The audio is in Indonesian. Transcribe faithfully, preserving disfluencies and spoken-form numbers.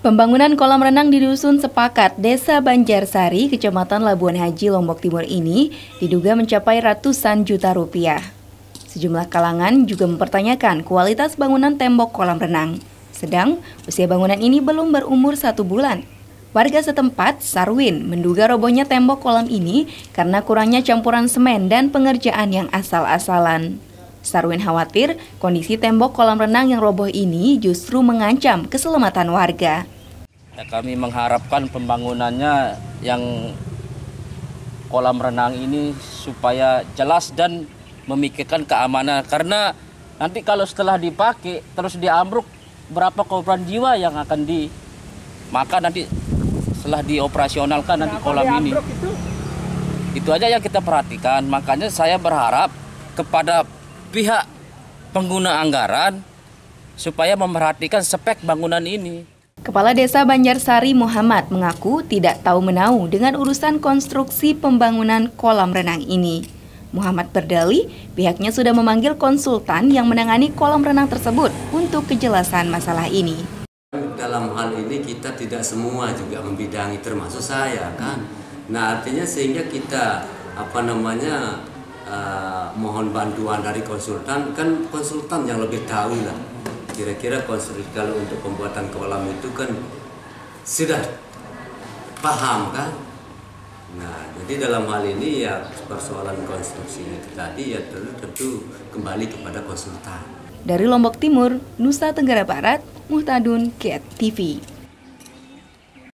Pembangunan kolam renang di Dusun Sepakat, Desa Banjarsari, Kecamatan Labuhan Haji, Lombok Timur ini diduga mencapai ratusan juta rupiah. Sejumlah kalangan juga mempertanyakan kualitas bangunan tembok kolam renang. Sedang, usia bangunan ini belum berumur satu bulan. Warga setempat, Sarwin, menduga robohnya tembok kolam ini karena kurangnya campuran semen dan pengerjaan yang asal-asalan. Sarwin khawatir kondisi tembok kolam renang yang roboh ini justru mengancam keselamatan warga. Kami mengharapkan pembangunannya yang kolam renang ini supaya jelas dan memikirkan keamanan. Karena nanti kalau setelah dipakai terus diambruk, berapa korban jiwa yang akan dimakan nanti setelah dioperasionalkan nanti kolam ini. Itu aja yang kita perhatikan. Makanya saya berharap kepada pihak pengguna anggaran supaya memperhatikan spek bangunan ini. Kepala Desa Banjarsari, Muhammad, mengaku tidak tahu-menahu dengan urusan konstruksi pembangunan kolam renang ini. Muhammad berdalih pihaknya sudah memanggil konsultan yang menangani kolam renang tersebut untuk kejelasan masalah ini. Dalam hal ini kita tidak semua juga membidangi, termasuk saya kan. Nah, artinya sehingga kita apa namanya Uh, mohon bantuan dari konsultan, kan konsultan yang lebih tahu lah kira-kira konsultan kalau untuk pembuatan kolam itu kan sudah paham kan. Nah, jadi dalam hal ini ya persoalan konstruksi itu tadi ya tentu kembali kepada konsultan. Dari Lombok Timur, Nusa Tenggara Barat, Muhtadun, Kiat T V.